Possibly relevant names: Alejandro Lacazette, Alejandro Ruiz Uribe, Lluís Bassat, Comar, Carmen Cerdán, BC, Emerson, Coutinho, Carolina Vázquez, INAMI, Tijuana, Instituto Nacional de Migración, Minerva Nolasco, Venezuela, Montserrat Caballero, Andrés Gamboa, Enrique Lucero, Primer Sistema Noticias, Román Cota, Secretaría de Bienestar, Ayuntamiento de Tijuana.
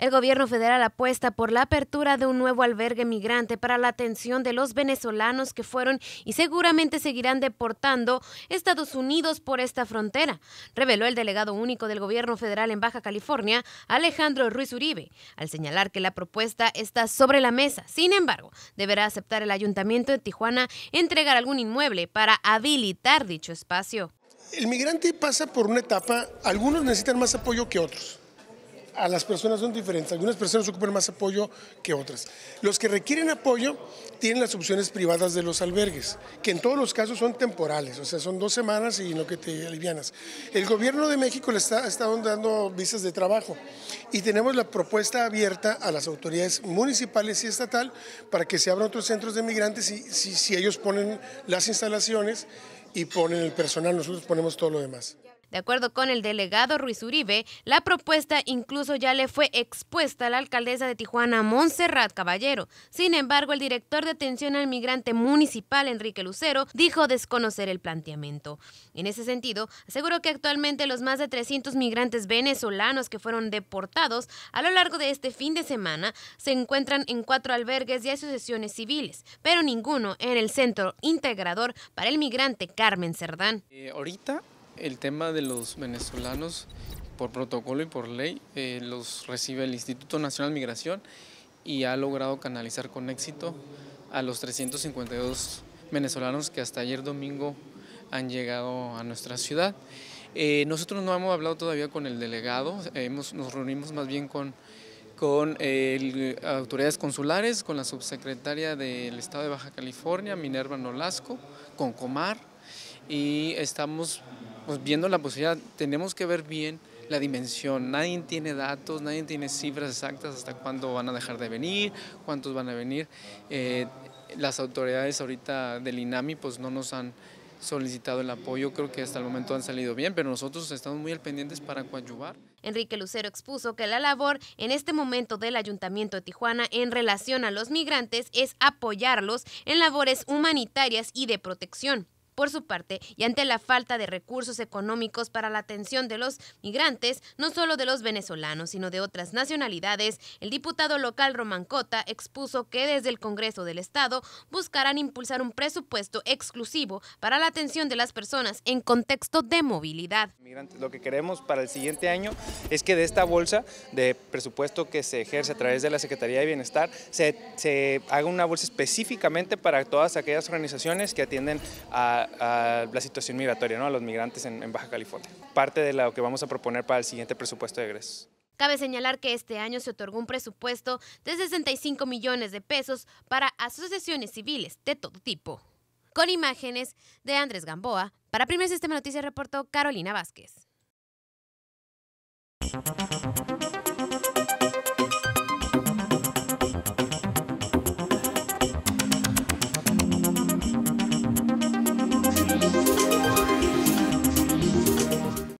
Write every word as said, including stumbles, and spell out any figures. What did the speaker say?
El gobierno federal apuesta por la apertura de un nuevo albergue migrante para la atención de los venezolanos que fueron y seguramente seguirán deportando Estados Unidos por esta frontera, reveló el delegado único del gobierno federal en Baja California, Alejandro Ruiz Uribe, al señalar que la propuesta está sobre la mesa. Sin embargo, deberá aceptar el Ayuntamiento de Tijuana entregar algún inmueble para habilitar dicho espacio. El migrante pasa por una etapa, algunos necesitan más apoyo que otros. A las personas son diferentes, algunas personas ocupan más apoyo que otras. Los que requieren apoyo tienen las opciones privadas de los albergues, que en todos los casos son temporales, o sea, son dos semanas y en lo que te alivianas. El gobierno de México le está, está dando visas de trabajo y tenemos la propuesta abierta a las autoridades municipales y estatal para que se abran otros centros de migrantes y si, si ellos ponen las instalaciones y ponen el personal, nosotros ponemos todo lo demás. De acuerdo con el delegado Ruiz Uribe, la propuesta incluso ya le fue expuesta a la alcaldesa de Tijuana, Montserrat Caballero. Sin embargo, el director de atención al migrante municipal, Enrique Lucero, dijo desconocer el planteamiento. En ese sentido, aseguró que actualmente los más de trescientos migrantes venezolanos que fueron deportados a lo largo de este fin de semana se encuentran en cuatro albergues y asociaciones civiles, pero ninguno en el Centro Integrador para el Migrante Carmen Cerdán. Eh, ahorita... El tema de los venezolanos, por protocolo y por ley, eh, los recibe el Instituto Nacional de Migración y ha logrado canalizar con éxito a los trescientos cincuenta y dos venezolanos que hasta ayer domingo han llegado a nuestra ciudad. Eh, nosotros no hemos hablado todavía con el delegado, eh, hemos, nos reunimos más bien con, con eh, el, autoridades consulares, con la subsecretaria del Estado de Baja California, Minerva Nolasco, con Comar, y estamos... Pues viendo la posibilidad, tenemos que ver bien la dimensión. Nadie tiene datos, nadie tiene cifras exactas hasta cuándo van a dejar de venir, cuántos van a venir. Eh, las autoridades ahorita del INAMI pues no nos han solicitado el apoyo, creo que hasta el momento han salido bien, pero nosotros estamos muy al pendientes para coadyuvar. Enrique Lucero expuso que la labor en este momento del Ayuntamiento de Tijuana en relación a los migrantes es apoyarlos en labores humanitarias y de protección. Por su parte, y ante la falta de recursos económicos para la atención de los migrantes, no solo de los venezolanos, sino de otras nacionalidades, el diputado local Román Cota expuso que desde el Congreso del Estado buscarán impulsar un presupuesto exclusivo para la atención de las personas en contexto de movilidad. Lo que queremos para el siguiente año es que de esta bolsa de presupuesto que se ejerce a través de la Secretaría de Bienestar, se, se haga una bolsa específicamente para todas aquellas organizaciones que atienden a a la situación migratoria, ¿no? A los migrantes en, en Baja California. Parte de lo que vamos a proponer para el siguiente presupuesto de egresos. Cabe señalar que este año se otorgó un presupuesto de sesenta y cinco millones de pesos para asociaciones civiles de todo tipo. Con imágenes de Andrés Gamboa, para Primer Sistema Noticias reportó Carolina Vázquez.